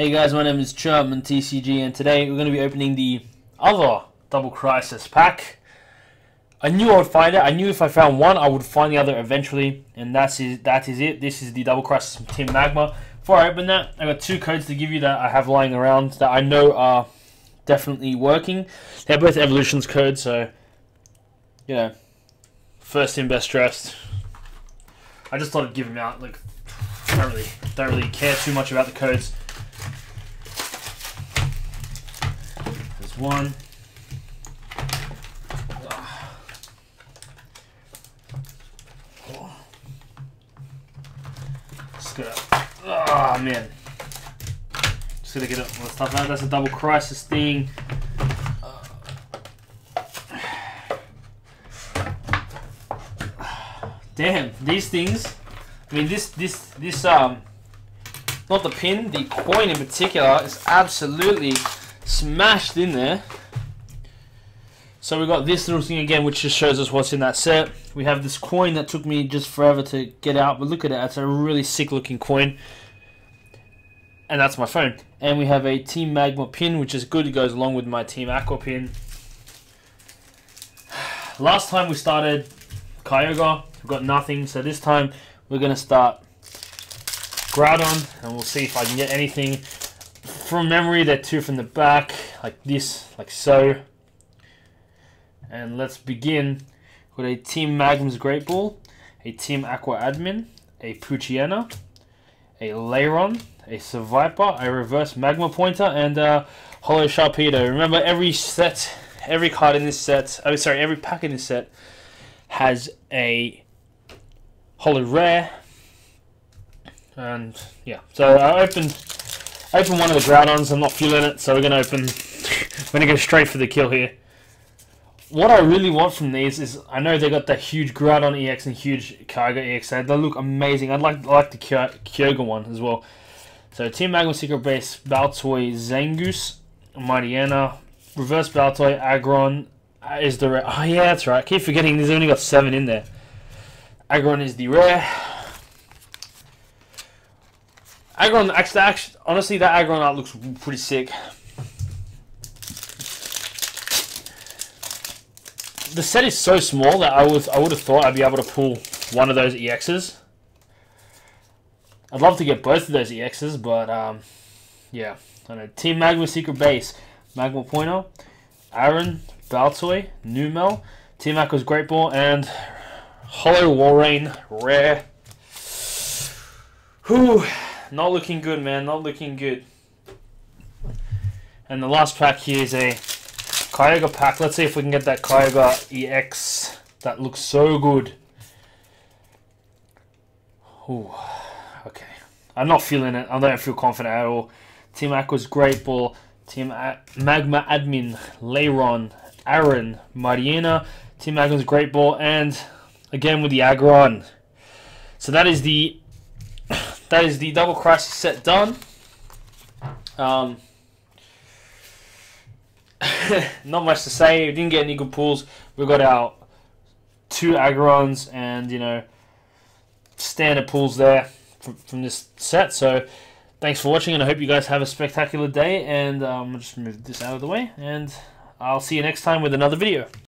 Hey guys, my name is CharpmonTCG, and today we're going to be opening the other Double Crisis pack. I knew I would find it. I knew if I found one, I would find the other eventually, and that is it. This is the Double Crisis from Team Magma. Before I open that, I got two codes to give you that I have lying around that I know are definitely working. They're both Evolutions codes, so you know, first in, best dressed. I just thought I'd give them out. Like, don't really care too much about the codes. There's one. Just gonna, oh man, just gonna get all the stuff out. That's a Double Crisis thing. Damn, these things. I mean, not the pin, the coin in particular is absolutely smashed in there. So we got this little thing again, which just shows us what's in that set. We have this coin that took me just forever to get out, but look at it, it's a really sick looking coin. And that's my phone. And we have a Team Magma pin, which is good, it goes along with my Team Aqua pin. Last time we started Kyogre, we got nothing, so this time we're going to start Groudon, and we'll see if I can get anything. From memory, they're two from the back, like this, like so. And let's begin with a Team Magma's Great Ball, a Team Aqua Admin, a Poochyena, a Lairon, a Seviper, a Reverse Magma Pointer, and a Holo Sharpedo. Remember, every pack in this set has a Holo Rare, and yeah, so I opened one of the Groudons. I'm not feeling it, so we're gonna go straight for the kill here. What I really want from these is, I know they got that huge Groudon EX and huge Kyogre EX, they look amazing. I like the Kyogre one as well. So Team Magma Secret Base, Baltoy, Zangoose, Mariana, Reverse Baltoy, Aggron is the rare. Oh yeah, that's right. I keep forgetting there's only got 7 in there. Aggron is the rare. Aggron, actually, honestly, that Aggron art looks pretty sick. The set is so small that I would have thought I'd be able to pull one of those EXs. I'd love to get both of those EXs, but yeah, I know. Team Magma Secret Base, Magma Pointer, Aaron, Baltoy, Numel, Team Aqua's Great Ball, and Holo Warrain rare. Whew, not looking good, man. Not looking good. And the last pack here is a Kyogre pack. Let's see if we can get that Kyogre EX. That looks so good. Ooh, okay. I'm not feeling it. I don't feel confident at all. Team Aqua's Great Ball, Team Magma Admin, Lairon, Aaron, Mariana, Team Magma's Great Ball, and again with the Aggron. So that is the Double Crisis set done. Not much to say. We didn't get any good pulls. We got our two Aggrons and, you know, standard pulls there from this set. So thanks for watching, and I hope you guys have a spectacular day. And I'll just move this out of the way, and I'll see you next time with another video.